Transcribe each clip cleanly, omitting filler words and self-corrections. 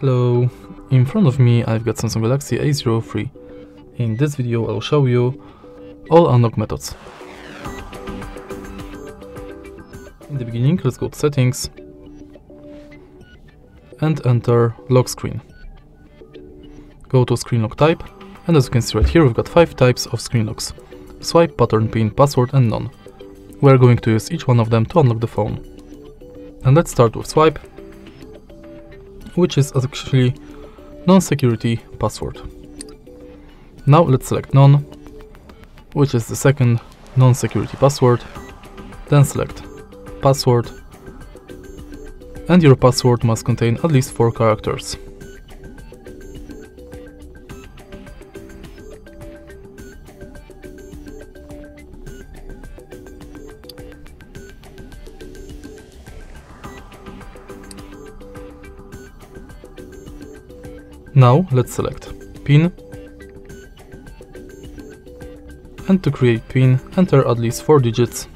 Hello, in front of me I've got Samsung Galaxy A03. In this video I'll show you all unlock methods. In the beginning, let's go to settings and enter lock screen. Go to screen lock type, and as you can see right here we've got 5 types of screen locks: swipe, pattern, pin, password and none. We're going to use each one of them to unlock the phone. And let's start with swipe, which is actually non-security password. Now let's select none, which is the second non-security password, then select password, and your password must contain at least 4 characters. Now let's select PIN, and to create PIN, enter at least 4 digits.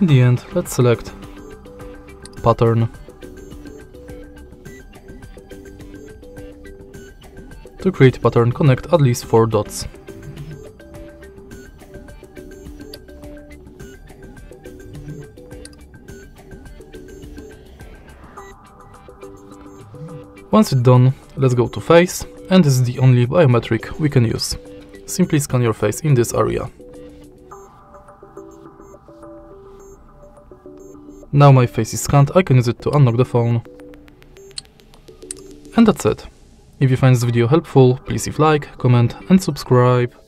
In the end, let's select pattern. To create pattern, connect at least 4 dots. Once it's done, let's go to face, and this is the only biometric we can use. Simply scan your face in this area. Now my face is scanned, I can use it to unlock the phone. And that's it. If you find this video helpful, please leave a like, comment and subscribe.